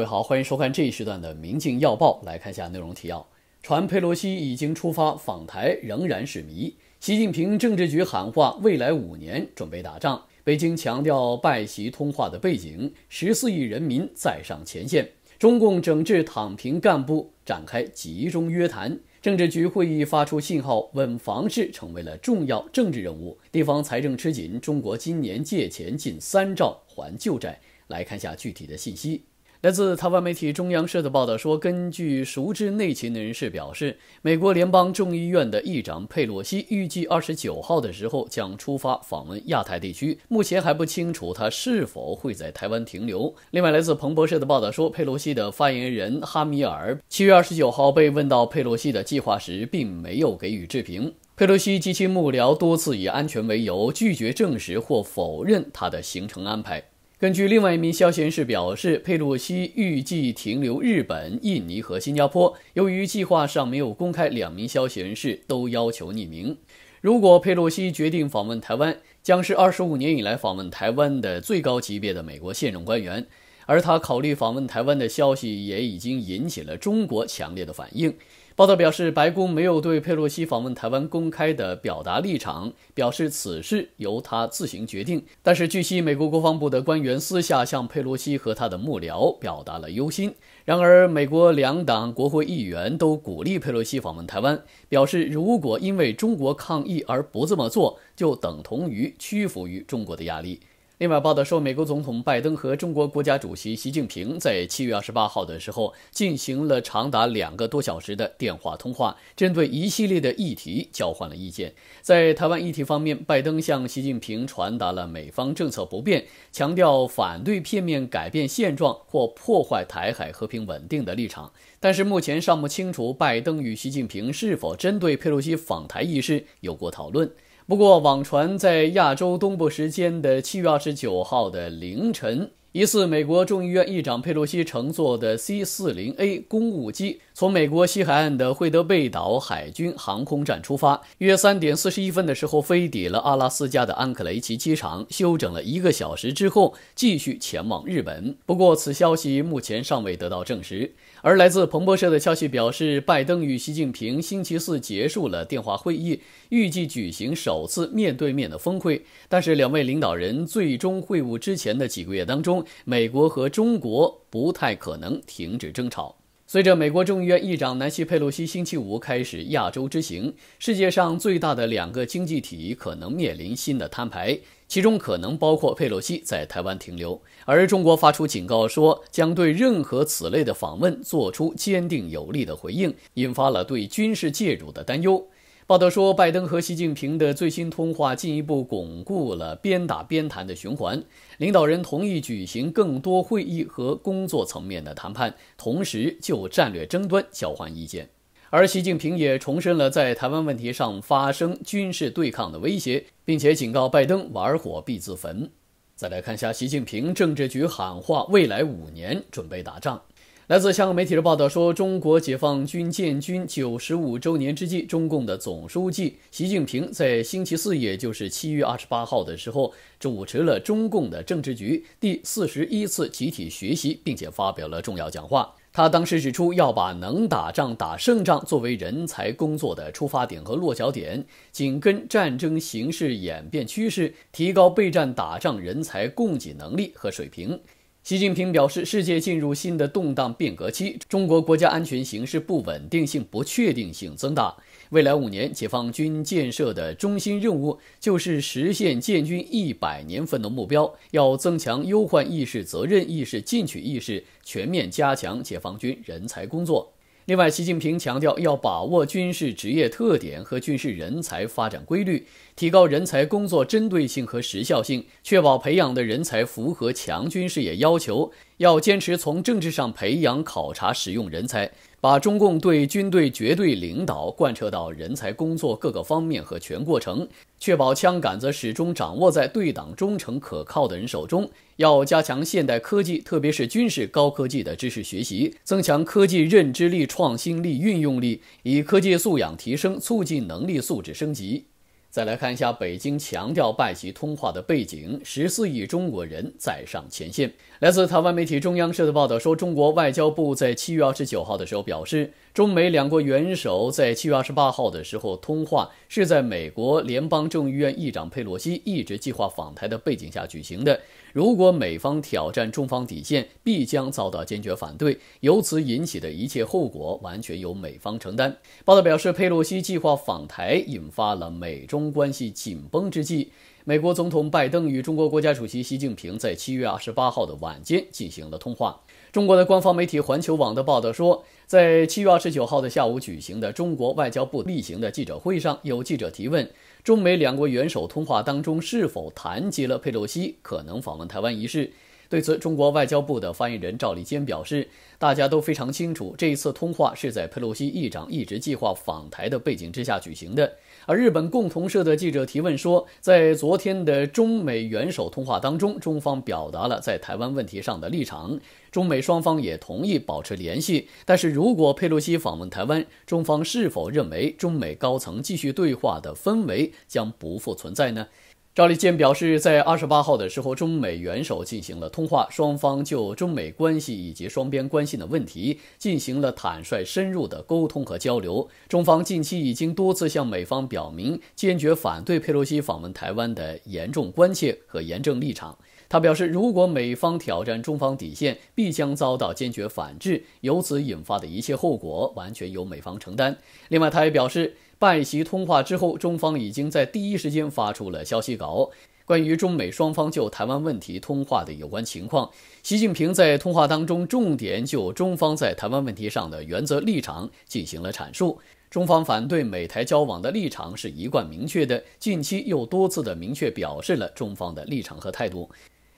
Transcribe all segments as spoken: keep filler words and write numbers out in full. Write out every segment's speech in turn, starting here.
位好，欢迎收看这一时段的《明镜要报》，来看一下内容提要。传佩洛西已经出发访台仍然是谜，习近平政治局喊话未来五年准备打仗，北京强调拜习通话的背景，十四亿人民再上前线，中共整治躺平干部展开集中约谈，政治局会议发出信号，稳房市成为了重要政治任务，地方财政吃紧，中国今年借钱近三兆还旧债。来看一下具体的信息。来自台湾媒体中央社的报道说，根据熟知内情的人士表示，美国联邦众议院的议长佩洛西预计二十九号的时候将出发访问亚太地区，目前还不清楚他是否会在台湾停留。另外，来自彭博社的报道说，佩洛西的发言人哈米尔七月二十九号被问到佩洛西的计划时，并没有给予置评。佩洛西及其幕僚多次以安全为由拒绝证实或否认他的行程安排。根据另外一名消息人士表示，佩洛西预计停留日本、印尼和新加坡。由于计划上没有公开，两名消息人士都要求匿名。如果佩洛西决定访问台湾，将是二十五年以来访问台湾的最高级别的美国现任官员。而他考虑访问台湾的消息也已经引起了中国强烈的反应。报道表示，白宫没有对佩洛西访问台湾公开的表达立场，表示此事由他自行决定。但是据悉，美国国防部的官员私下向佩洛西和他的幕僚表达了忧心。然而，美国两党国会议员都鼓励佩洛西访问台湾，表示如果因为中国抗议而不这么做，就等同于屈服于中国的压力。另外，报道说，美国总统拜登和中国国家主席习近平在七月二十八号的时候进行了长达两个多小时的电话通话，针对一系列的议题交换了意见。在台湾议题方面，拜登向习近平传达了美方政策不变，强调反对片面改变现状或破坏台海和平稳定的立场。但是目前尚不清楚拜登与习近平是否针对佩洛西访台一事有过讨论。不过，网传在亚洲东部时间的七月二十九号的凌晨，疑似美国众议院议长佩洛西乘坐的 C四零A 公务机从美国西海岸的惠德贝岛海军航空站出发，约三点四十一分的时候飞抵了阿拉斯加的安克雷奇机场，休整了一个小时之后继续前往日本。不过，此消息目前尚未得到证实。而来自彭博社的消息表示，拜登与习近平星期四结束了电话会议，预计举行首次面对面的峰会。但是，两位领导人最终会晤之前的几个月当中，美国和中国不太可能停止争吵。随着美国众议院议长南希·佩洛西星期五开始亚洲之行，世界上最大的两个经济体可能面临新的摊牌，其中可能包括佩洛西在台湾停留。而中国发出警告说，将对任何此类的访问做出坚定有力的回应，引发了对军事介入的担忧。报道说，拜登和习近平的最新通话进一步巩固了边打边谈的循环，领导人同意举行更多会议和工作层面的谈判，同时就战略争端交换意见。而习近平也重申了在台湾问题上发生军事对抗的威胁，并且警告拜登玩火必自焚。再来看一下习近平政治局喊话，未来五年准备打仗。来自香港媒体的报道说，中国解放军建军九十五周年之际，中共的总书记习近平在星期四，也就是七月二十八号的时候，主持了中共的政治局第四十一次集体学习，并且发表了重要讲话。他当时指出，要把能打仗打胜仗作为人才工作的出发点和落脚点，紧跟战争形势演变趋势，提高备战打仗人才供给能力和水平。习近平表示，世界进入新的动荡变革期，中国国家安全形势不稳定性、不确定性增大。未来五年，解放军建设的中心任务就是实现建军一百年奋斗目标，要增强忧患意识、责任意识、进取意识，全面加强解放军人才工作。另外，习近平强调要把握军事职业特点和军事人才发展规律，提高人才工作针对性和时效性，确保培养的人才符合强军事业要求。要坚持从政治上培养、考察、使用人才，把中共对军队绝对领导贯彻到人才工作各个方面和全过程，确保枪杆子始终掌握在对党忠诚可靠的人手中。要加强现代科技，特别是军事高科技的知识学习，增强科技认知力、创新力、运用力，以科技素养提升，促进能力素质升级。再来看一下北京强调拜习通话的背景， 十四亿中国人再上前线。来自台湾媒体中央社的报道说，中国外交部在七月二十九号的时候表示，中美两国元首在七月二十八号的时候通话是在美国联邦众议院议长佩洛西一直计划访台的背景下举行的。如果美方挑战中方底线，必将遭到坚决反对，由此引起的一切后果完全由美方承担。报道表示，佩洛西计划访台引发了美中关系紧绷之际，美国总统拜登与中国国家主席习近平在七月二十八号的晚间进行了通话。中国的官方媒体环球网的报道说，在七月二十九号的下午举行的中国外交部例行的记者会上，有记者提问，中美两国元首通话当中是否谈及了佩洛西可能访问台湾一事。对此，中国外交部的发言人赵立坚表示，大家都非常清楚，这一次通话是在佩洛西议长一直计划访台的背景之下举行的。而日本共同社的记者提问说，在昨天的中美元首通话当中，中方表达了在台湾问题上的立场，中美双方也同意保持联系，但是如果佩洛西访问台湾，中方是否认为中美高层继续对话的氛围将不复存在呢？赵立坚表示，在二十八号的时候，中美元首进行了通话，双方就中美关系以及双边关系的问题进行了坦率深入的沟通和交流。中方近期已经多次向美方表明，坚决反对佩洛西访问台湾的严重关切和严正立场。他表示，如果美方挑战中方底线，必将遭到坚决反制，由此引发的一切后果完全由美方承担。另外，他也表示，拜习通话之后，中方已经在第一时间发出了消息稿，关于中美双方就台湾问题通话的有关情况。习近平在通话当中重点就中方在台湾问题上的原则立场进行了阐述。中方反对美台交往的立场是一贯明确的，近期又多次的明确表示了中方的立场和态度。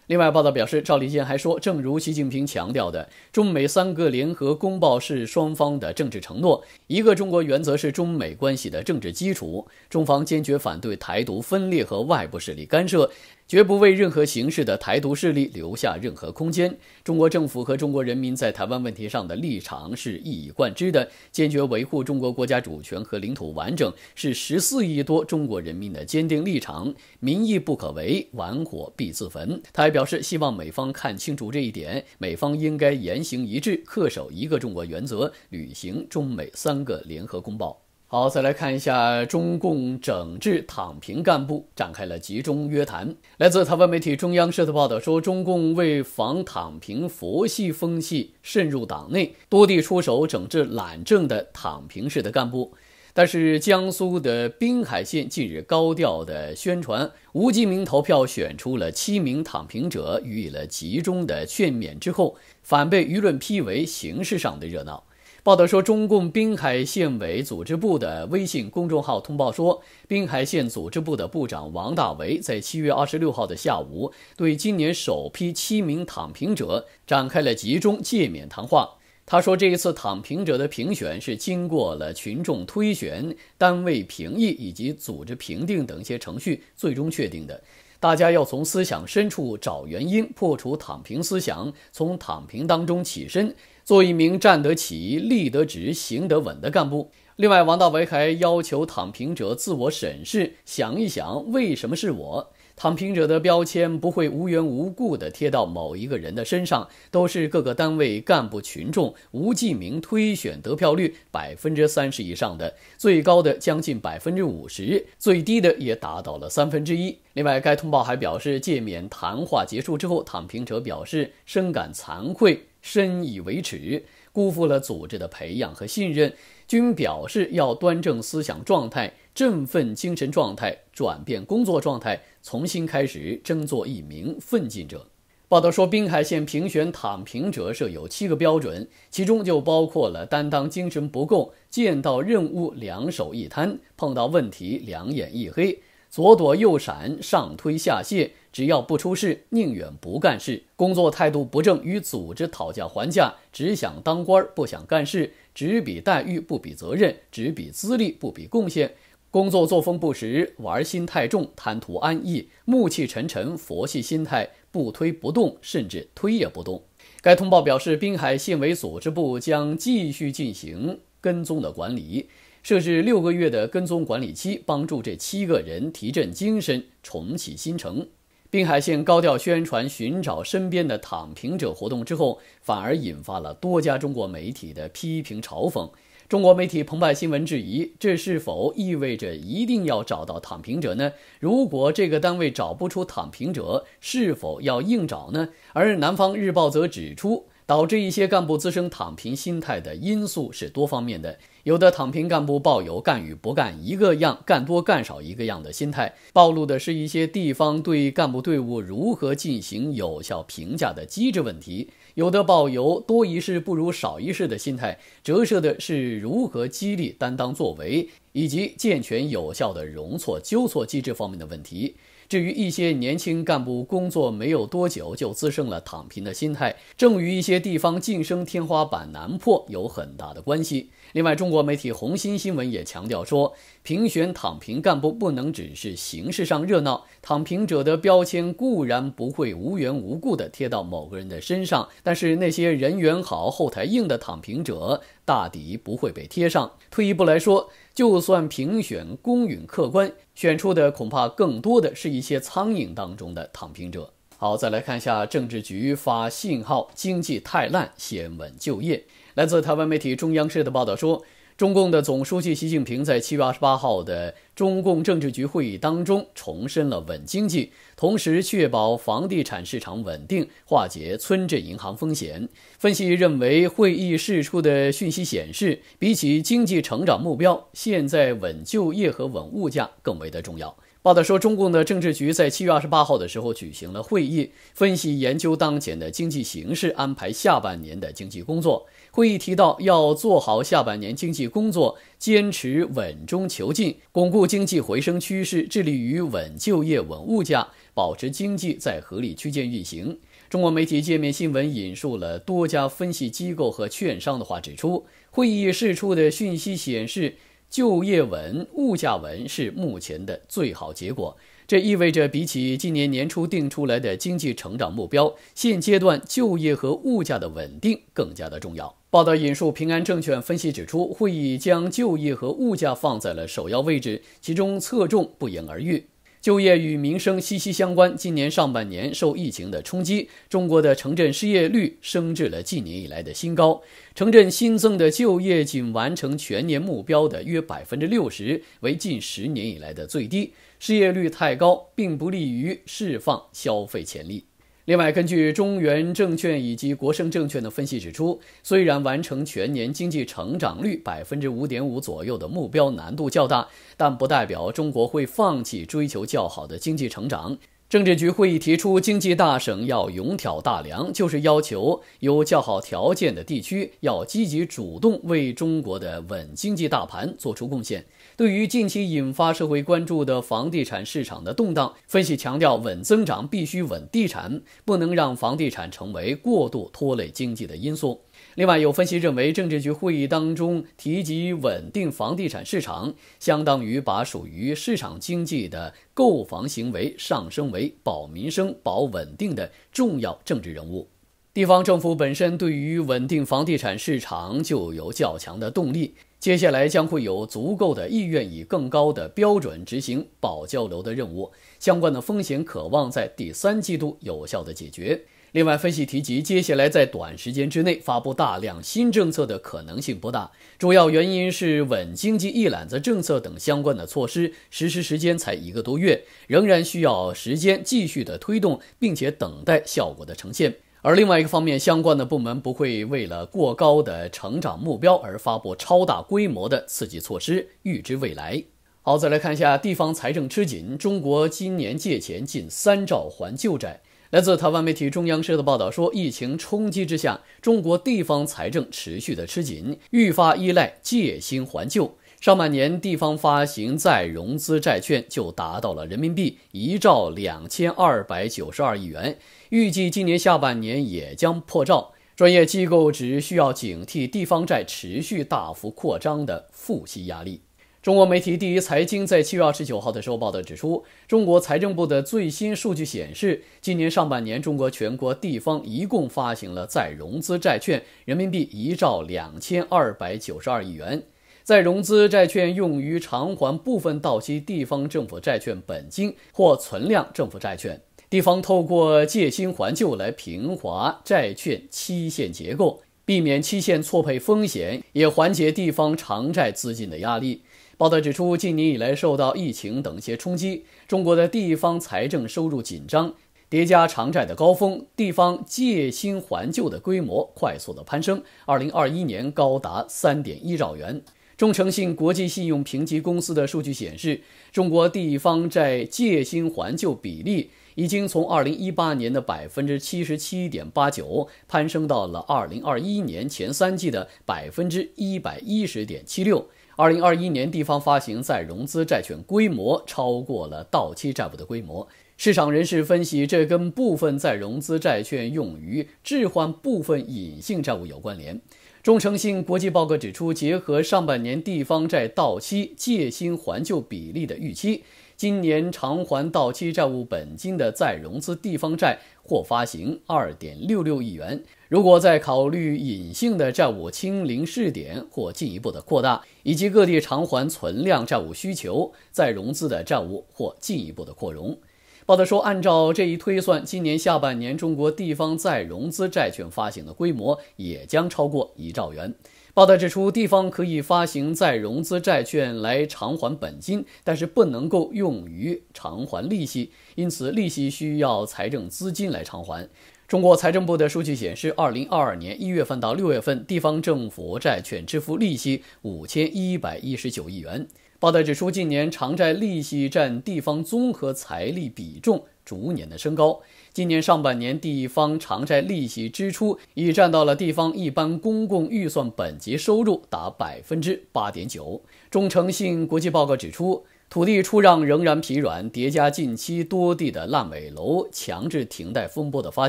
另外，报道表示，赵立坚还说，正如习近平强调的，中美三个联合公报是双方的政治承诺，一个中国原则是中美关系的政治基础，中方坚决反对台独分裂和外部势力干涉，绝不为任何形式的台独势力留下任何空间。中国政府和中国人民在台湾问题上的立场是一以贯之的，坚决维护中国国家主权和领土完整，是十四亿多中国人民的坚定立场。民意不可违，玩火必自焚。他还表示，希望美方看清楚这一点，美方应该言行一致，恪守一个中国原则，履行中美三个联合公报。好，再来看一下中共整治躺平干部展开了集中约谈。来自台湾媒体中央社的报道说，中共为防躺平佛系风气渗入党内，多地出手整治懒政的躺平式的干部。但是江苏的滨海县近日高调的宣传，无记名投票选出了七名躺平者，予以了集中的劝勉之后，反被舆论批为形式上的热闹。报道说，中共滨海县委组织部的微信公众号通报说，滨海县组织部的部长王大为在七月二十六号的下午，对今年首批七名躺平者展开了集中诫勉谈话。他说，这一次躺平者的评选是经过了群众推选、单位评议以及组织评定等一些程序最终确定的。大家要从思想深处找原因，破除躺平思想，从躺平当中起身，做一名站得起、立得直、行得稳的干部。另外，王大为还要求躺平者自我审视，想一想为什么是我。躺平者的标签不会无缘无故地贴到某一个人的身上，都是各个单位干部群众无记名推选得票率 百分之三十 以上的，最高的将近 百分之五十， 最低的也达到了三分之一。另外，该通报还表示，诫勉谈话结束之后，躺平者表示深感惭愧，深以为耻，辜负了组织的培养和信任，均表示要端正思想状态，振奋精神状态，转变工作状态，重新开始，争做一名奋进者。报道说，滨海县评选躺平者设有七个标准，其中就包括了担当精神不够，见到任务两手一摊，碰到问题两眼一黑，左躲右闪，上推下卸，只要不出事宁愿不干事，工作态度不正，与组织讨价还价，只想当官不想干事，只比待遇不比责任，只比资历不比贡献，工作作风不实，玩心太重，贪图安逸，暮气沉沉，佛系心态，不推不动，甚至推也不动。该通报表示，滨海县委组织部将继续进行跟踪的管理，设置六个月的跟踪管理期，帮助这七个人提振精神，重启新城。滨海县高调宣传寻找身边的躺平者活动之后，反而引发了多家中国媒体的批评嘲讽。中国媒体澎湃新闻质疑，这是否意味着一定要找到躺平者呢？如果这个单位找不出躺平者，是否要硬找呢？而南方日报则指出，导致一些干部滋生躺平心态的因素是多方面的，有的躺平干部抱有干与不干一个样、干多干少一个样的心态，暴露的是一些地方对干部队伍如何进行有效评价的机制问题；有的抱有多一事不如少一事的心态，折射的是如何激励担当作为以及健全有效的容错纠错机制方面的问题。至于一些年轻干部工作没有多久就滋生了躺平的心态，正与一些地方晋升天花板难破有很大的关系。另外，中国媒体红星新闻也强调说，评选躺平干部不能只是形式上热闹，躺平者的标签固然不会无缘无故地贴到某个人的身上，但是那些人缘好、后台硬的躺平者大抵不会被贴上。退一步来说，就算评选公允客观，选出的恐怕更多的是一些苍蝇当中的躺平者。好，再来看一下政治局发信号，经济太烂，先稳就业。来自台湾媒体中央社的报道说，中共的总书记习近平在七月二十八号的中共政治局会议当中重申了稳经济，同时确保房地产市场稳定，化解村镇银行风险。分析认为，会议释出的讯息显示，比起经济成长目标，现在稳就业和稳物价更为的重要。报道说，中共的政治局在七月二十八号的时候举行了会议，分析研究当前的经济形势，安排下半年的经济工作。会议提到，要做好下半年经济工作，坚持稳中求进，巩固经济回升趋势，致力于稳就业、稳物价，保持经济在合理区间运行。中国媒体界面新闻引述了多家分析机构和券商的话指出，会议释出的讯息显示，就业稳、物价稳是目前的最好结果，这意味着比起今年年初定出来的经济成长目标，现阶段就业和物价的稳定更加的重要。报道引述平安证券分析指出，会议将就业和物价放在了首要位置，其中侧重不言而喻。就业与民生息息相关，今年上半年受疫情的冲击，中国的城镇失业率升至了近年以来的新高，城镇新增的就业仅完成全年目标的约 百分之六十， 为近十年以来的最低，失业率太高并不利于释放消费潜力。另外，根据中原证券以及国盛证券的分析指出，虽然完成全年经济成长率 百分之五点五 左右的目标难度较大，但不代表中国会放弃追求较好的经济成长。政治局会议提出，经济大省要勇挑大梁，就是要求有较好条件的地区要积极主动为中国的稳经济大盘做出贡献。对于近期引发社会关注的房地产市场的动荡，分析强调，稳增长必须稳地产，不能让房地产成为过度拖累经济的因素。另外，有分析认为，政治局会议当中提及稳定房地产市场，相当于把属于市场经济的购房行为上升为保民生、保稳定的重要政治任务。地方政府本身对于稳定房地产市场就有较强的动力，接下来将会有足够的意愿以更高的标准执行保交楼的任务，相关的风险可望在第三季度有效的解决。另外，分析提及，接下来在短时间之内发布大量新政策的可能性不大，主要原因是稳经济一揽子政策等相关的措施实施时间才一个多月，仍然需要时间继续的推动，并且等待效果的呈现。而另外一个方面，相关的部门不会为了过高的成长目标而发布超大规模的刺激措施，预知未来。好，再来看一下地方财政吃紧，中国今年借钱近三兆还旧债。来自台湾媒体中央社的报道说，疫情冲击之下，中国地方财政持续的吃紧，愈发依赖借新还旧。上半年地方发行再融资债券就达到了人民币一兆两千二百九十二亿元，预计今年下半年也将破兆。专业机构只需要警惕地方债持续大幅扩张的付息压力。中国媒体第一财经在七月二十九号的时候报道指出，中国财政部的最新数据显示，今年上半年中国全国地方一共发行了再融资债券人民币一兆两千二百九十二亿元。再融资债券用于偿还部分到期地方政府债券本金或存量政府债券。地方透过借新还旧来平滑债券期限结构，避免期限错配风险，也缓解地方偿债资金的压力。 报道指出，近年以来受到疫情等一些冲击，中国的地方财政收入紧张，叠加偿债的高峰，地方借新还旧的规模快速的攀升， 二零二一年高达 三点一 兆元。中诚信国际信用评级公司的数据显示，中国地方债借新还旧比例已经从二零一八年的 百分之七十七点八九 攀升到了二零二一年前三季的 百分之一百一十点七六。 二零二一年地方发行再融资债券规模超过了到期债务的规模。市场人士分析，这跟部分再融资债券用于置换部分隐性债务有关联。中诚信国际报告指出，结合上半年地方债到期借新还旧比例的预期，今年偿还到期债务本金的再融资地方债或发行 二点六六 亿元。 如果再考虑隐性的债务清零试点或进一步的扩大，以及各地偿还存量债务需求，再融资的债务或进一步的扩容。报道说，按照这一推算，今年下半年中国地方再融资债券发行的规模也将超过一兆元。报道指出，地方可以发行再融资债券来偿还本金，但是不能够用于偿还利息，因此利息需要财政资金来偿还。 中国财政部的数据显示， 二零二二年一月份到六月份，地方政府债券支付利息 五千一百一十九 亿元。报道指出，近年偿债利息占地方综合财力比重逐年的升高。今年上半年，地方偿债利息支出已占到了地方一般公共预算本级收入达 百分之八点九。中诚信国际报告指出， 土地出让仍然疲软，叠加近期多地的烂尾楼、强制停贷风波的发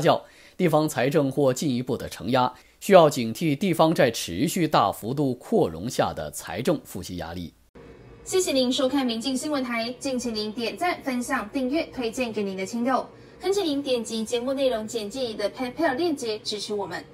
酵，地方财政或进一步的承压，需要警惕地方债持续大幅度扩容下的财政负担压力。谢谢您收看明镜新闻台，敬请您点赞、分享、订阅、推荐给您的亲友，恳请您点击节目内容简介里的 PayPal 链接支持我们。